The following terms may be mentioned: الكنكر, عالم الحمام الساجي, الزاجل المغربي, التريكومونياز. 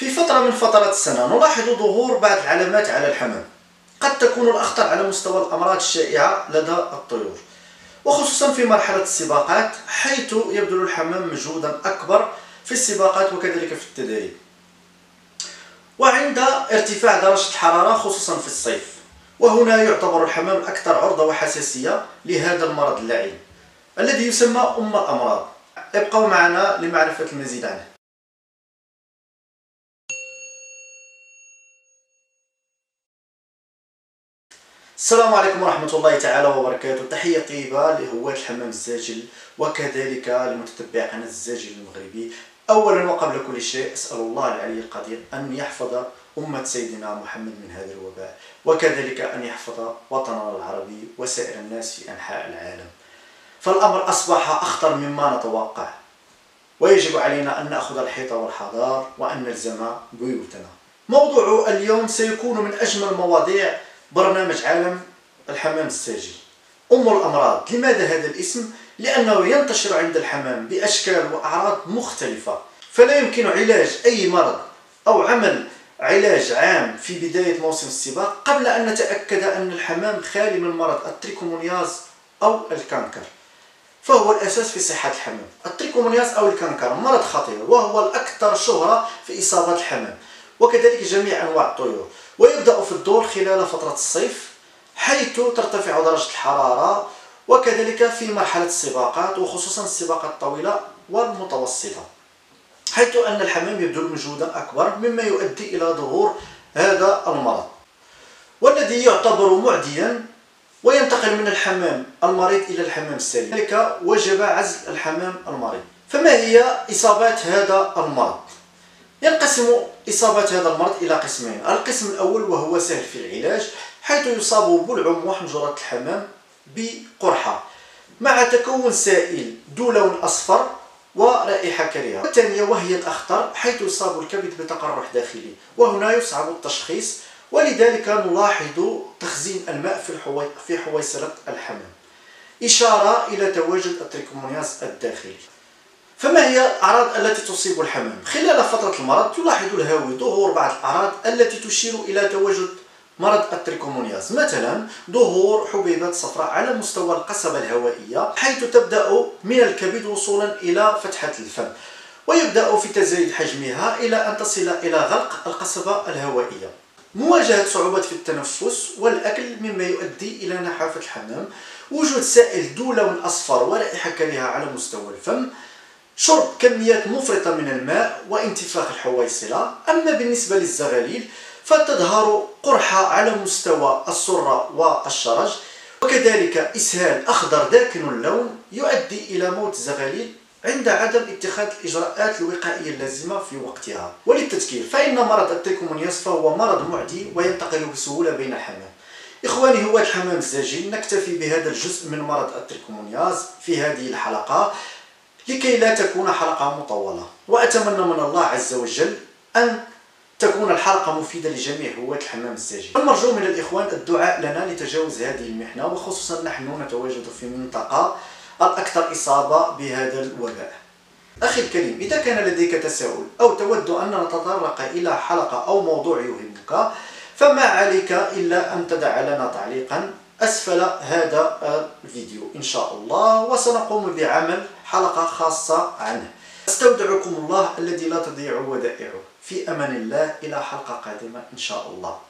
في فترة من فترات السنة نلاحظ ظهور بعض العلامات على الحمام، قد تكون الأخطر على مستوى الأمراض الشائعة لدى الطيور، وخصوصا في مرحلة السباقات، حيث يبذل الحمام مجهودا أكبر في السباقات وكذلك في التدريب، وعند ارتفاع درجة الحرارة خصوصا في الصيف، وهنا يعتبر الحمام أكثر عرضة وحساسية لهذا المرض اللعين الذي يسمى أم الأمراض. ابقوا معنا لمعرفة المزيد عنه. السلام عليكم ورحمة الله تعالى وبركاته، تحية طيبة لهواة الحمام الساجل وكذلك لمتتبع قناة الزاجل المغربي. أولا وقبل كل شيء أسأل الله العلي القدير أن يحفظ أمة سيدنا محمد من هذا الوباء، وكذلك أن يحفظ وطننا العربي وسائر الناس في أنحاء العالم، فالأمر أصبح أخطر مما نتوقع، ويجب علينا أن نأخذ الحيطة والحذار وأن نلزم بيوتنا. موضوع اليوم سيكون من أجمل مواضيع برنامج عالم الحمام الساجي، أم الأمراض. لماذا هذا الاسم؟ لأنه ينتشر عند الحمام بأشكال وأعراض مختلفة، فلا يمكن علاج أي مرض أو عمل علاج عام في بداية موسم السباق قبل أن نتأكد أن الحمام خالي من مرض التريكومونياز أو الكنكر، فهو الأساس في صحة الحمام. التريكومونياز أو الكنكر مرض خطير، وهو الأكثر شهرة في إصابات الحمام وكذلك جميع أنواع الطيور، ويبدأ في الدور خلال فترة الصيف حيث ترتفع درجة الحرارة، وكذلك في مرحلة السباقات وخصوصا السباقات الطويلة والمتوسطة، حيث أن الحمام يبذل مجهودا أكبر مما يؤدي إلى ظهور هذا المرض، والذي يعتبر معديا وينتقل من الحمام المريض إلى الحمام السليم، لذلك وجب عزل الحمام المريض. فما هي إصابات هذا المرض؟ ينقسم إصابات هذا المرض إلى قسمين، القسم الأول وهو سهل في العلاج، حيث يصاب بلعم وحنجرة الحمام بقرحة مع تكون سائل ذو لون أصفر ورائحة كريهة. الثانية وهي الأخطر، حيث يصاب الكبد بتقرح داخلي، وهنا يصعب التشخيص، ولذلك نلاحظ تخزين الماء في حويصلة الحمام، إشارة إلى تواجد التريكومونياز الداخلي. فما هي الأعراض التي تصيب الحمام؟ خلال فترة المرض تلاحظ الهاوي ظهور بعض الأعراض التي تشير إلى تواجد مرض التريكومونياز، مثلا ظهور حبيبات صفراء على مستوى القصبة الهوائية، حيث تبدأ من الكبد وصولا إلى فتحة الفم، ويبدأ في تزايد حجمها إلى أن تصل إلى غلق القصبة الهوائية. مواجهة صعوبات في التنفس والأكل مما يؤدي إلى نحافة الحمام، وجود سائل ذو لون أصفر ورائحة كريهة على مستوى الفم، شرب كميات مفرطة من الماء وانتفاخ الحويصلة. أما بالنسبة للزغاليل فتظهر قرحة على مستوى السرة والشرج، وكذلك إسهال أخضر داكن اللون يؤدي إلى موت الزغاليل عند عدم اتخاذ الإجراءات الوقائية اللازمة في وقتها. وللتذكير فإن مرض التريكومونياز فهو مرض معدي وينتقل بسهولة بين الحمام. إخواني هواة الحمام الزاجل، نكتفي بهذا الجزء من مرض التريكومونياز في هذه الحلقة لكي لا تكون حلقة مطولة، وأتمنى من الله عز وجل أن تكون الحلقة مفيدة لجميع هواة الحمام الساجي. المرجو من الإخوان الدعاء لنا لتجاوز هذه المحنة، وخصوصا نحن نتواجد في منطقة الأكثر إصابة بهذا الوباء. أخي الكريم، إذا كان لديك تساؤل أو تود أن نتطرق إلى حلقة أو موضوع يهمك، فما عليك إلا أن تدع لنا تعليقا أسفل هذا الفيديو إن شاء الله، وسنقوم بعمل حلقة خاصة عنه. أستودعكم الله الذي لا تضيع ودائعه، في أمان الله إلى حلقة قادمة إن شاء الله.